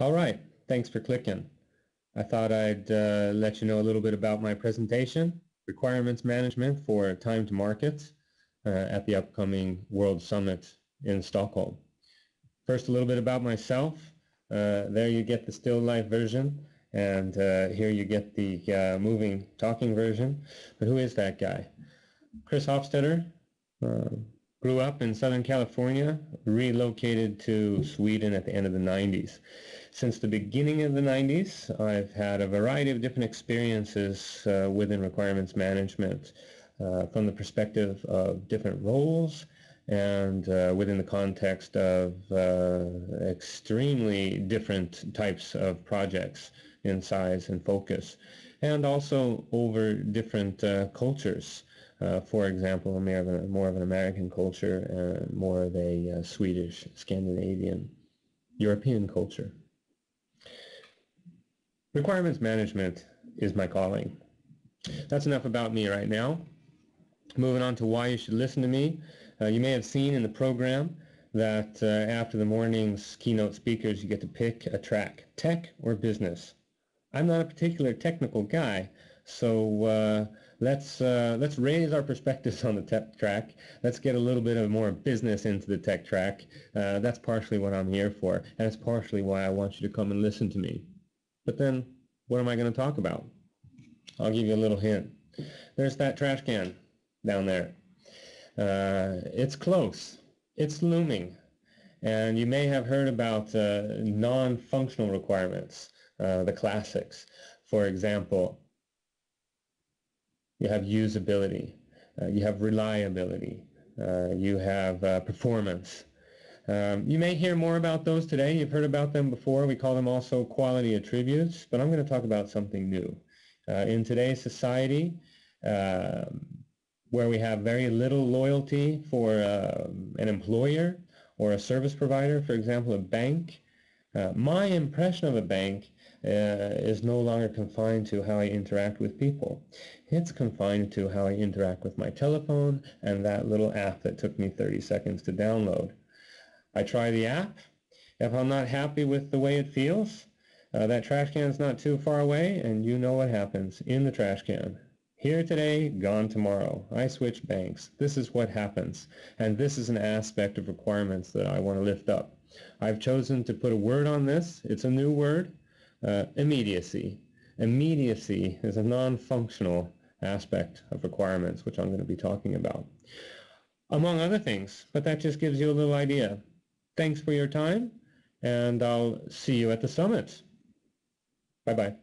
All right, thanks for clicking. I thought I'd let you know a little bit about my presentation, Requirements Management for Time to Market, at the upcoming World Summit in Stockholm. First, a little bit about myself. There you get the still life version, and here you get the moving, talking version. But who is that guy? Chris Hofstetter. Grew up in Southern California, relocated to Sweden at the end of the 90s. Since the beginning of the 90s, I've had a variety of different experiences within requirements management, from the perspective of different roles and within the context of extremely different types of projects in size and focus, and also over different cultures. For example, more of an American culture and more of a Swedish, Scandinavian, European culture. Requirements management is my calling. That's enough about me right now. Moving on to why you should listen to me. You may have seen in the program that after the morning's keynote speakers, you get to pick a track, tech or business. I'm not a particular technical guy, so let's raise our perspectives on the tech track. Let's get a little bit of more business into the tech track. That's partially what I'm here for, and it's partially why I want you to come and listen to me. But then, what am I going to talk about? I'll give you a little hint. There's that trash can down there. It's close. It's looming. And you may have heard about non-functional requirements, the classics. For example, you have usability, you have reliability, you have performance. You may hear more about those today. You've heard about them before. We call them also quality attributes, but I'm going to talk about something new. In today's society, where we have very little loyalty for an employer or a service provider, for example, a bank, my impression of a bank is no longer confined to how I interact with people. It's confined to how I interact with my telephone and that little app that took me 30 seconds to download. I try the app. If I'm not happy with the way it feels, that trash can's not too far away, and you know what happens in the trash can. Here today, gone tomorrow. I switch banks. This is what happens, and this is an aspect of requirements that I want to lift up. I've chosen to put a word on this. It's a new word, immediacy. Immediacy is a non-functional aspect of requirements, which I'm going to be talking about, among other things, but that just gives you a little idea. Thanks for your time, and I'll see you at the summit. Bye-bye.